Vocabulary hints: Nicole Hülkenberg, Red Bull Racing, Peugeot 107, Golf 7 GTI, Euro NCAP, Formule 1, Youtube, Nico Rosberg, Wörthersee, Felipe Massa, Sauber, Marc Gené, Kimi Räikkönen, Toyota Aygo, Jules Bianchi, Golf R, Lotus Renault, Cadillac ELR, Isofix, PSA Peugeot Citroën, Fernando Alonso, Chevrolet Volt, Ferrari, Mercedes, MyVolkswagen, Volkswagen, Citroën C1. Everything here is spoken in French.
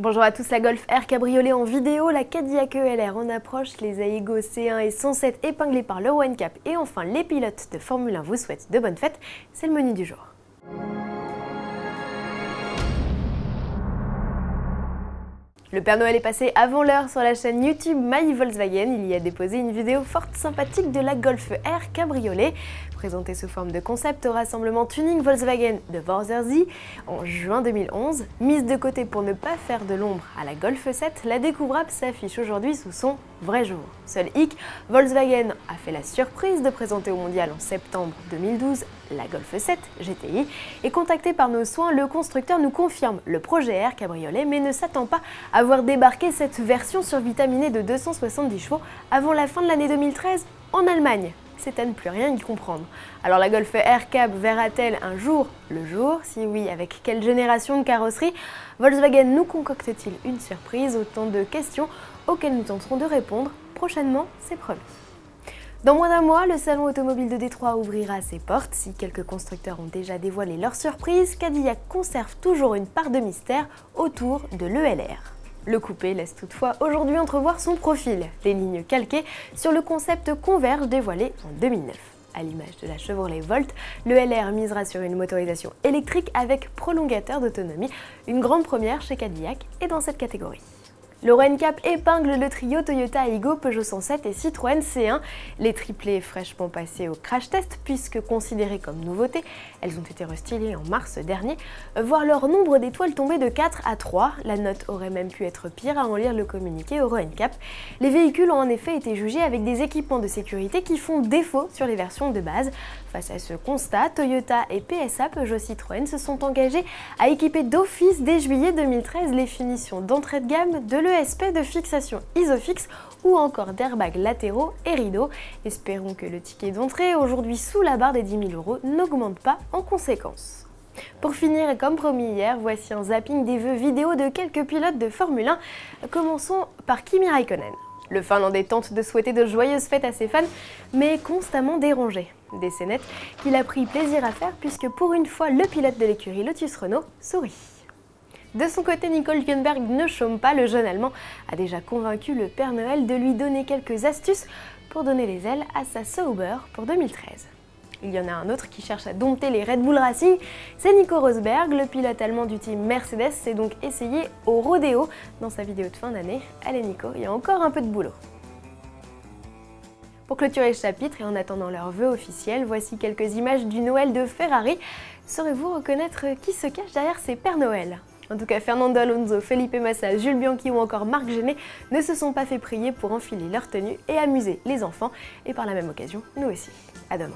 Bonjour à tous, la Golf R cabriolet en vidéo, la Cadillac ELR en approche, les Aygo C1 et 107 épinglés par l'Euro NCAP et enfin les pilotes de Formule 1 vous souhaitent de bonnes fêtes, c'est le menu du jour. Le Père Noël est passé avant l'heure sur la chaîne YouTube MyVolkswagen. Il y a déposé une vidéo fort sympathique de la Golf R cabriolet, présentée sous forme de concept au rassemblement Tuning Volkswagen de Wörthersee en juin 2011. Mise de côté pour ne pas faire de l'ombre à la Golf 7, la découvrable s'affiche aujourd'hui sous son vrai jour. Seul hic, Volkswagen a fait la surprise de présenter au mondial en septembre 2012 la Golf 7 GTI et contacté par nos soins, le constructeur nous confirme le projet R cabriolet mais ne s'attend pas à voir débarquer cette version survitaminée de 270 chevaux avant la fin de l'année 2013 en Allemagne. C'est à ne plus rien y comprendre. Alors la Golf R Cab verra-t-elle un jour le jour? Si oui, avec quelle génération de carrosserie? Volkswagen nous concocte-t-il une surprise? Autant de questions auxquelles nous tenterons de répondre prochainement, c'est promis. Dans moins d'un mois, le salon automobile de Détroit ouvrira ses portes. Si quelques constructeurs ont déjà dévoilé leur surprise, Cadillac conserve toujours une part de mystère autour de l'ELR. Le coupé laisse toutefois aujourd'hui entrevoir son profil. Les lignes calquées sur le concept convergent dévoilé en 2009. À l'image de la Chevrolet Volt, le LR misera sur une motorisation électrique avec prolongateur d'autonomie, une grande première chez Cadillac et dans cette catégorie. L'Euro NCAP épingle le trio Toyota Aygo, Peugeot 107 et Citroën C1. Les triplés fraîchement passés au crash test, puisque considérées comme nouveautés, elles ont été restylées en mars dernier, voir leur nombre d'étoiles tomber de 4 à 3. La note aurait même pu être pire à en lire le communiqué Euro NCAP. Les véhicules ont en effet été jugés avec des équipements de sécurité qui font défaut sur les versions de base. Face à ce constat, Toyota et PSA Peugeot Citroën se sont engagés à équiper d'office dès juillet 2013 les finitions d'entrée de gamme de l'ESP de fixation Isofix ou encore d'airbags latéraux et rideaux. Espérons que le ticket d'entrée, aujourd'hui sous la barre des 10 000 €, n'augmente pas en conséquence. Pour finir, et comme promis hier, voici un zapping des vœux vidéo de quelques pilotes de Formule 1. Commençons par Kimi Räikkönen. Le Finlandais tente de souhaiter de joyeuses fêtes à ses fans, mais est constamment dérangé. Des scénettes qu'il a pris plaisir à faire puisque pour une fois, le pilote de l'écurie Lotus Renault sourit. De son côté, Nicole Hülkenberg ne chôme pas, le jeune Allemand a déjà convaincu le Père Noël de lui donner quelques astuces pour donner les ailes à sa Sauber pour 2013. Il y en a un autre qui cherche à dompter les Red Bull Racing, c'est Nico Rosberg, le pilote allemand du team Mercedes s'est donc essayé au rodéo dans sa vidéo de fin d'année. Allez Nico, il y a encore un peu de boulot. Pour clôturer ce chapitre et en attendant leur vœu officiel, voici quelques images du Noël de Ferrari. Saurez-vous reconnaître qui se cache derrière ces Pères Noël? En tout cas, Fernando Alonso, Felipe Massa, Jules Bianchi ou encore Marc Gené ne se sont pas fait prier pour enfiler leur tenue et amuser les enfants. Et par la même occasion, nous aussi. À demain.